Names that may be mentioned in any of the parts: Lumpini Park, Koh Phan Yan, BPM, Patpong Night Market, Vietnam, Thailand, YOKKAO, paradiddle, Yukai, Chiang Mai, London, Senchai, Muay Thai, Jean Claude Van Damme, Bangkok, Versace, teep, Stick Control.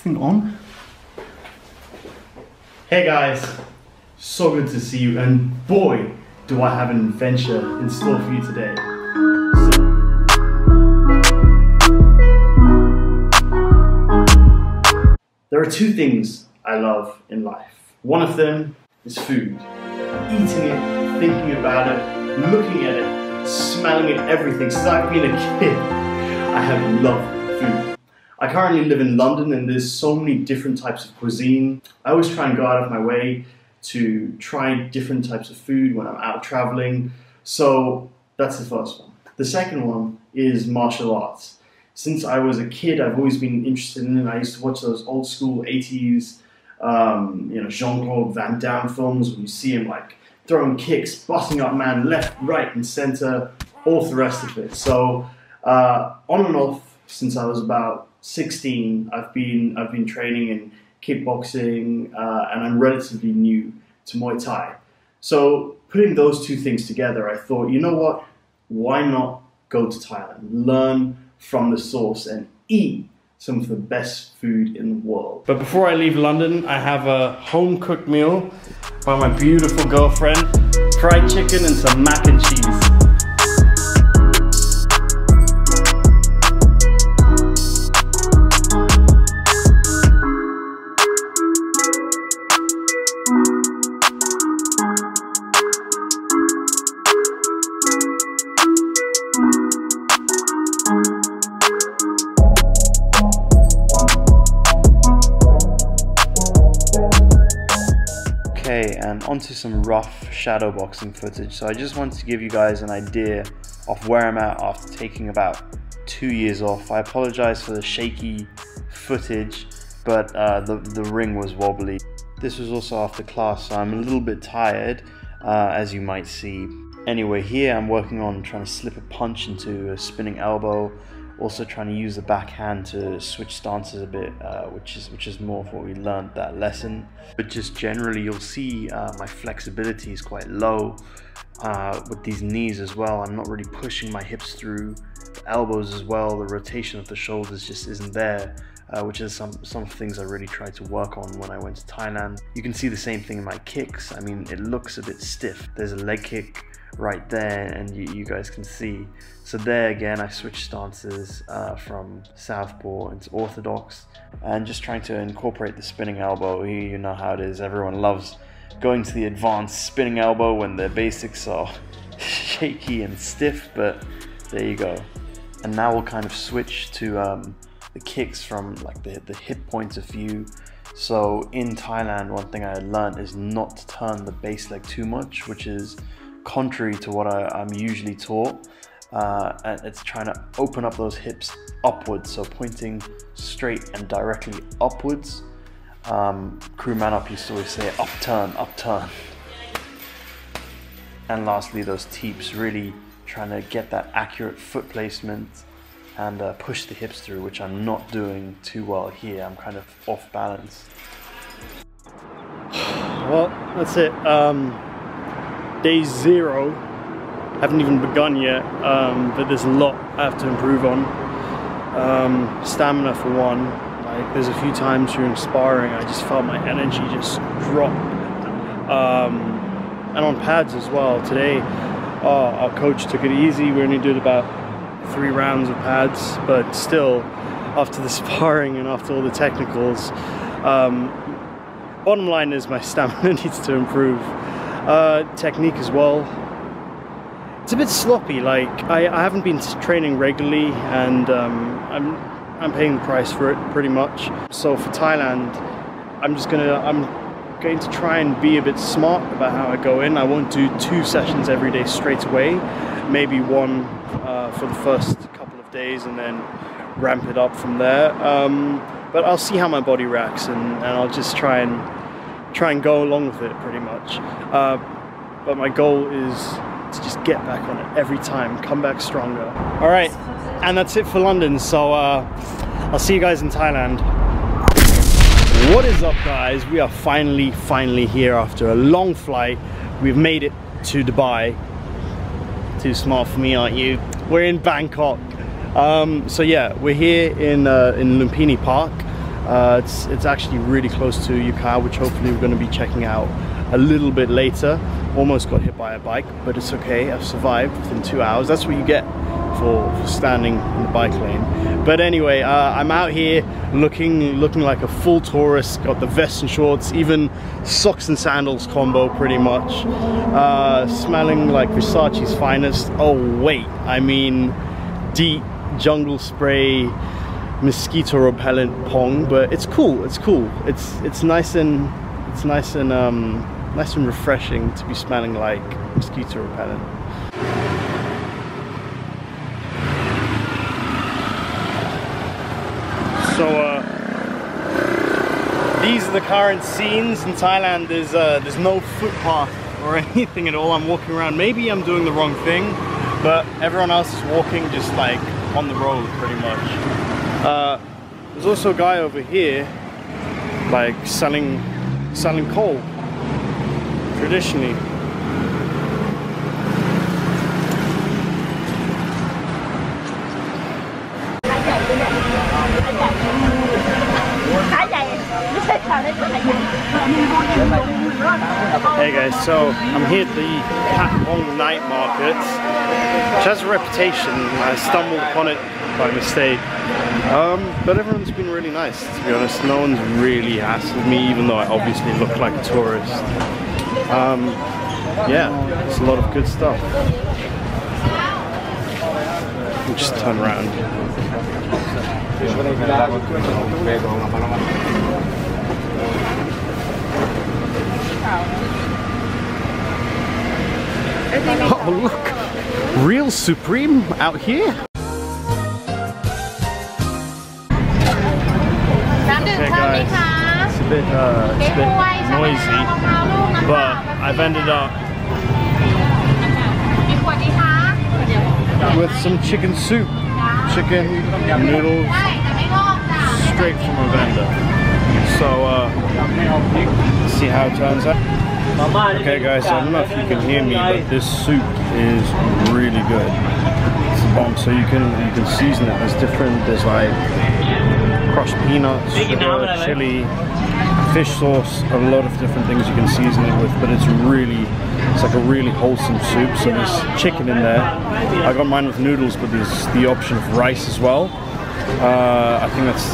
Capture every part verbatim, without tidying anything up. thing on. Hey guys, so good to see you, and boy do I have an adventure in store for you today. So, there are two things I love in life. One of them is food. Eating it, thinking about it, looking at it, smelling it, everything. Since I've been a kid, I have loved food. I currently live in London and there's so many different types of cuisine. I always try and go out of my way to try different types of food when I'm out traveling. So that's the first one. The second one is martial arts. Since I was a kid, I've always been interested in it. I used to watch those old school eighties, um, you know, Jean Claude Van Damme films when you see him like throwing kicks, busting up man left, right and center, all the rest of it. So uh, on and off, since I was about sixteen, I've been, I've been training in kickboxing, uh, and I'm relatively new to Muay Thai. So putting those two things together, I thought, you know what, why not go to Thailand, learn from the source and eat some of the best food in the world. But before I leave London, I have a home-cooked meal by my beautiful girlfriend, fried chicken and some mac and cheese. And onto some rough shadow boxing footage. So I just wanted to give you guys an idea of where I'm at after taking about two years off. I apologize for the shaky footage, but uh, the, the ring was wobbly. This was also after class, so I'm a little bit tired, uh, as you might see. Anyway, here I'm working on trying to slip a punch into a spinning elbow, also trying to use the backhand to switch stances a bit, uh, which is which is more of what we learned that lesson. But just generally, you'll see uh, my flexibility is quite low uh, with these knees as well. I'm not really pushing my hips through, the elbows as well. The rotation of the shoulders just isn't there, uh, which is some some things I really tried to work on when I went to Thailand. You can see the same thing in my kicks. I mean, it looks a bit stiff. There's a leg kick right there, and you, you guys can see. So there again, I switched stances uh, from southpaw into orthodox, and just trying to incorporate the spinning elbow. You, you know how it is, everyone loves going to the advanced spinning elbow when their basics are shaky and stiff, but there you go. And now we'll kind of switch to um, the kicks from like the, the hip point of view. So in Thailand, one thing I learned is not to turn the base leg too much, which is contrary to what I, I'm usually taught, uh, and it's trying to open up those hips upwards, so pointing straight and directly upwards. Um, crew man up used to always say upturn, upturn. And lastly, those teeps, really trying to get that accurate foot placement and uh, push the hips through, which I'm not doing too well here. I'm kind of off balance. Well, that's it. Um... Day zero, haven't even begun yet, um, but there's a lot I have to improve on. Um, stamina for one. Like, there's a few times during sparring I just felt my energy just drop. Um, and on pads as well. Today, oh, our coach took it easy. We only did about three rounds of pads, but still, after the sparring and after all the technicals, um, bottom line is my stamina needs to improve. Uh, technique as well. It's a bit sloppy. Like I, I haven't been training regularly, and um, I'm I'm paying the price for it pretty much. So for Thailand, I'm just gonna I'm going to try and be a bit smart about how I go in. I won't do two sessions every day straight away. Maybe one uh, for the first couple of days, and then ramp it up from there. Um, but I'll see how my body reacts, and, and I'll just try and. try and go along with it pretty much, uh, but my goal is to just get back on it every time, come back stronger. All right, and that's it for London, so uh, I'll see you guys in Thailand. What is up guys, we are finally finally here after a long flight. We've made it to Dubai. Too smart for me, aren't you? We're in Bangkok. Um, so yeah, we're here in, uh, in Lumpini Park. Uh, it's, it's actually really close to Yukai, which hopefully we're going to be checking out a little bit later. Almost got hit by a bike, but it's okay. I've survived within two hours. That's what you get for, for standing in the bike lane. But anyway, uh, I'm out here looking looking like a full tourist. Got the vest and shorts, even socks and sandals combo pretty much. Uh, smelling like Versace's finest. Oh wait, I mean deep jungle spray, mosquito repellent pong, but it's cool. It's cool. It's it's nice and it's nice and um, nice and refreshing to be smelling like mosquito repellent. So uh, these are the current scenes in Thailand. There's uh, there's no footpath or anything at all. I'm walking around. Maybe I'm doing the wrong thing, but everyone else is walking just like on the road pretty much. Uh, there's also a guy over here like selling selling coal traditionally. Hey guys, so I'm here at the Patpong Night Market, which has a reputation. I stumbled upon it by mistake. Um, but everyone's been really nice, to be honest. No one's really hassled me, even though I obviously look like a tourist. Um, yeah, it's a lot of good stuff. We'll just turn around. Oh look! Real Supreme out here! Guys, it's a bit, uh, it's a bit noisy, but I've ended up with some chicken soup, chicken noodles, straight from a vendor. So, uh, see how it turns out. Okay guys, I don't know if you can hear me, but this soup is really good. It's a bomb, so you can, you can season it. There's different, there's like crushed peanuts, sugar, chili, fish sauce, a lot of different things you can season it with, but it's really, it's like a really wholesome soup. So there's chicken in there. I got mine with noodles, but there's the option of rice as well. Uh, I think that's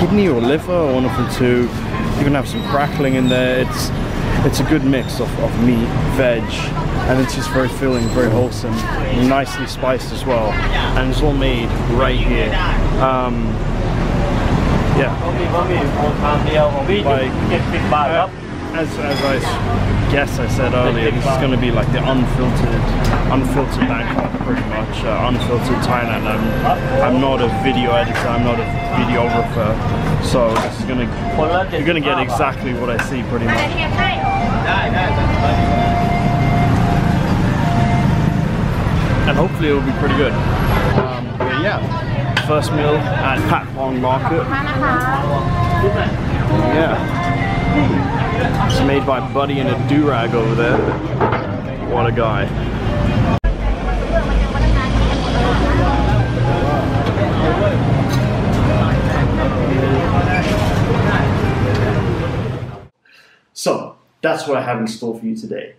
kidney or liver, one of the two. You can have some crackling in there. It's it's a good mix of, of meat, veg, and it's just very filling, very wholesome, nicely spiced as well. And it's all made right here. Um, Yeah, like, as, as I guess I said earlier, this is going to be like the unfiltered, unfiltered Bangkok pretty much, uh, unfiltered Thailand. I'm, I'm not a video editor, I'm not a videographer, so this is going to, you're going to get exactly what I see pretty much. And hopefully it will be pretty good. Um, but yeah. First meal at Patpong Market. Yeah. It's made by Buddy in a do-rag over there. What a guy. So, that's what I have in store for you today.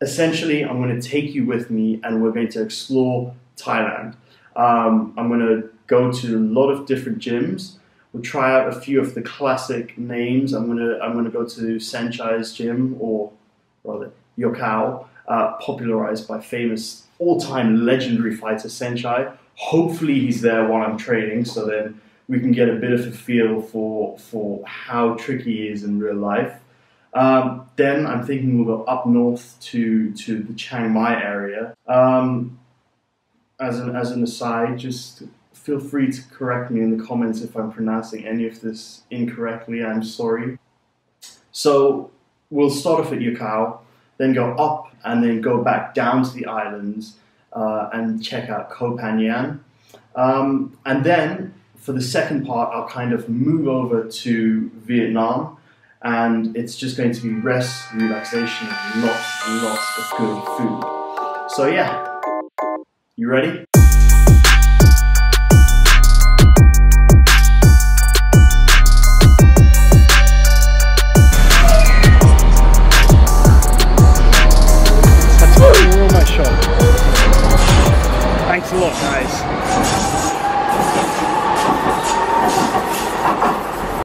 Essentially, I'm going to take you with me and we're going to explore Thailand. Um, I'm going to go to a lot of different gyms. We'll try out a few of the classic names. I'm gonna I'm gonna go to Senchai's gym, or rather YOKKAO, uh, popularized by famous all-time legendary fighter Senchai. Hopefully he's there while I'm training, so then we can get a bit of a feel for for how tricky he is in real life. Um, then I'm thinking we'll go up north to to the Chiang Mai area. Um, As an, as an aside, just feel free to correct me in the comments if I'm pronouncing any of this incorrectly, I'm sorry. So we'll start off at YOKKAO, then go up and then go back down to the islands uh, and check out Koh Phan Yan. Um, and then for the second part, I'll kind of move over to Vietnam, and it's just going to be rest, relaxation, and lots and lots of good food. So yeah. You ready? Thanks a lot, guys.